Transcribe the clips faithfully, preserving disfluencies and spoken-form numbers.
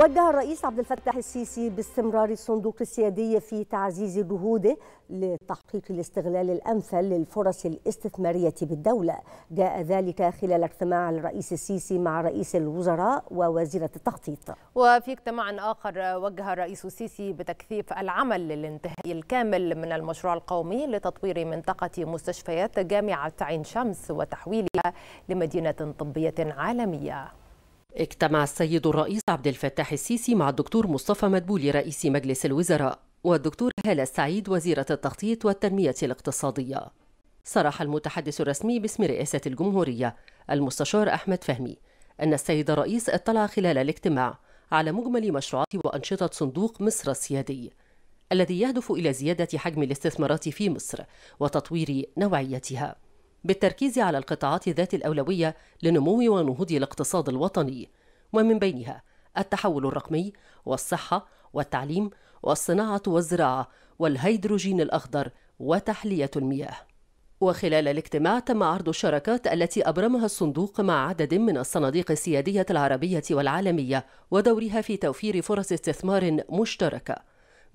وجه الرئيس عبد الفتاح السيسي باستمرار الصندوق السيادي في تعزيز جهوده لتحقيق الاستغلال الأمثل للفرص الاستثمارية بالدولة. جاء ذلك خلال اجتماع الرئيس السيسي مع رئيس الوزراء ووزيرة التخطيط. وفي اجتماع آخر وجه الرئيس السيسي بتكثيف العمل للانتهاء الكامل من المشروع القومي لتطوير منطقة مستشفيات جامعة عين شمس وتحويلها لمدينة طبية عالمية. اجتمع السيد الرئيس عبد الفتاح السيسي مع الدكتور مصطفى مدبولي رئيس مجلس الوزراء والدكتور هالة السعيد وزيرة التخطيط والتنمية الاقتصادية. صرح المتحدث الرسمي باسم رئاسة الجمهورية المستشار احمد فهمي ان السيد الرئيس اطلع خلال الاجتماع على مجمل مشروعات وأنشطة صندوق مصر السيادي الذي يهدف الى زيادة حجم الاستثمارات في مصر وتطوير نوعيتها بالتركيز على القطاعات ذات الأولوية لنمو ونهوض الاقتصاد الوطني، ومن بينها التحول الرقمي والصحة والتعليم والصناعة والزراعة والهيدروجين الأخضر وتحلية المياه. وخلال الاجتماع تم عرض الشراكات التي أبرمها الصندوق مع عدد من الصناديق السيادية العربية والعالمية ودورها في توفير فرص استثمار مشتركة،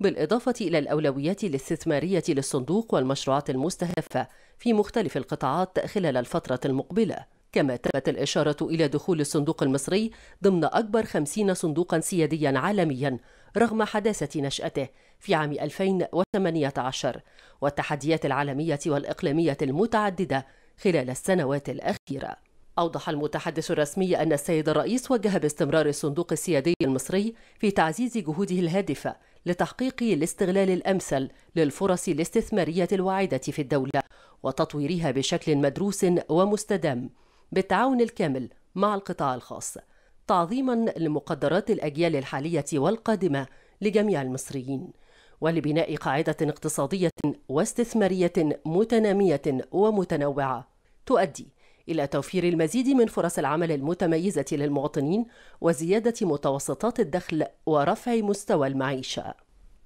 بالإضافة إلى الأولويات الاستثمارية للصندوق والمشروعات المستهدفة في مختلف القطاعات خلال الفترة المقبلة. كما تمت الإشارة إلى دخول الصندوق المصري ضمن أكبر خمسين صندوقا سياديا عالميا رغم حداثة نشأته في عام ألفين وثمانية عشر والتحديات العالمية والإقليمية المتعددة خلال السنوات الأخيرة. أوضح المتحدث الرسمي أن السيد الرئيس وجه باستمرار الصندوق السيادي المصري في تعزيز جهوده الهادفة لتحقيق الاستغلال الأمثل للفرص الاستثمارية الواعدة في الدولة وتطويرها بشكل مدروس ومستدام بالتعاون الكامل مع القطاع الخاص، تعظيما لمقدرات الأجيال الحالية والقادمة لجميع المصريين، ولبناء قاعدة اقتصادية واستثمارية متنامية ومتنوعة تؤدي إلى توفير المزيد من فرص العمل المتميزة للمواطنين وزيادة متوسطات الدخل ورفع مستوى المعيشة.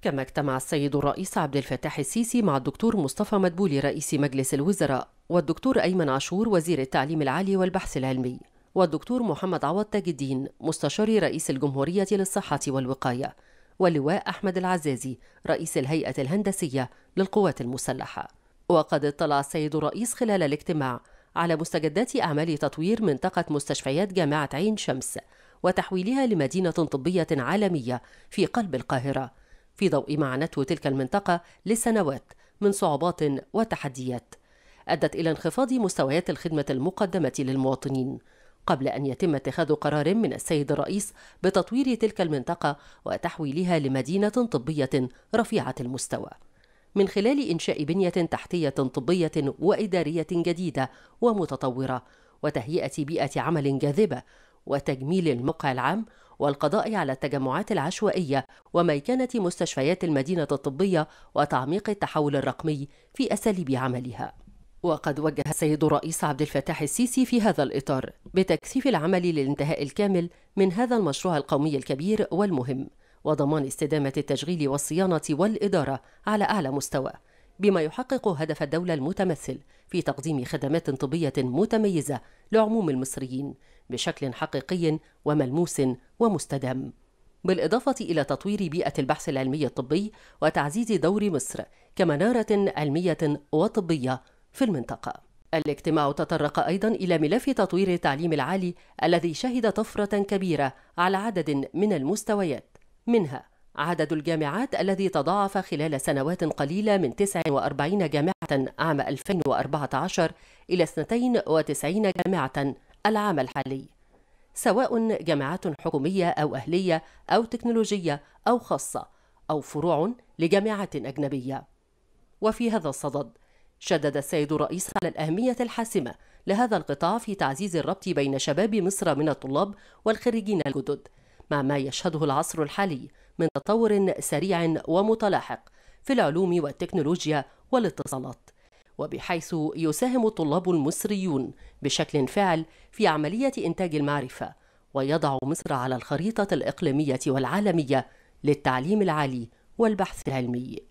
كما اجتمع السيد الرئيس عبد الفتاح السيسي مع الدكتور مصطفى مدبولي رئيس مجلس الوزراء والدكتور أيمن عاشور وزير التعليم العالي والبحث العلمي والدكتور محمد عوض تاج الدين مستشار رئيس الجمهورية للصحة والوقاية واللواء أحمد العزازي رئيس الهيئة الهندسية للقوات المسلحة. وقد اطلع السيد الرئيس خلال الاجتماع على مستجدات أعمال تطوير منطقة مستشفيات جامعة عين شمس وتحويلها لمدينة طبية عالمية في قلب القاهرة في ضوء ما عانته تلك المنطقة لسنوات من صعوبات وتحديات أدت إلى انخفاض مستويات الخدمة المقدمة للمواطنين، قبل أن يتم اتخاذ قرار من السيد الرئيس بتطوير تلك المنطقة وتحويلها لمدينة طبية رفيعة المستوى من خلال إنشاء بنية تحتية طبية وإدارية جديدة ومتطورة وتهيئة بيئة عمل جاذبة وتجميل الموقع العام والقضاء على التجمعات العشوائية وميكنة مستشفيات المدينة الطبية وتعميق التحول الرقمي في أساليب عملها. وقد وجه السيد الرئيس عبد الفتاح السيسي في هذا الإطار بتكثيف العمل للانتهاء الكامل من هذا المشروع القومي الكبير والمهم وضمان استدامة التشغيل والصيانة والإدارة على أعلى مستوى بما يحقق هدف الدولة المتمثل في تقديم خدمات طبية متميزة لعموم المصريين بشكل حقيقي وملموس ومستدام، بالإضافة إلى تطوير بيئة البحث العلمي الطبي وتعزيز دور مصر كمنارة علمية وطبية في المنطقة. الاجتماع تطرق أيضا إلى ملف تطوير التعليم العالي الذي شهد طفرة كبيرة على عدد من المستويات، منها عدد الجامعات الذي تضاعف خلال سنوات قليلة من تسع وأربعين جامعة عام ألفين وأربعة عشر إلى اثنتين وتسعين جامعة العام الحالي، سواء جامعات حكومية أو أهلية أو تكنولوجية أو خاصة أو فروع لجامعات أجنبية. وفي هذا الصدد شدد السيد الرئيس على الأهمية الحاسمة لهذا القطاع في تعزيز الربط بين شباب مصر من الطلاب والخريجين الجدد مع ما يشهده العصر الحالي من تطور سريع ومتلاحق في العلوم والتكنولوجيا والاتصالات، وبحيث يساهم الطلاب المصريون بشكل فاعل في عملية إنتاج المعرفة ويضع مصر على الخريطة الإقليمية والعالمية للتعليم العالي والبحث العلمي.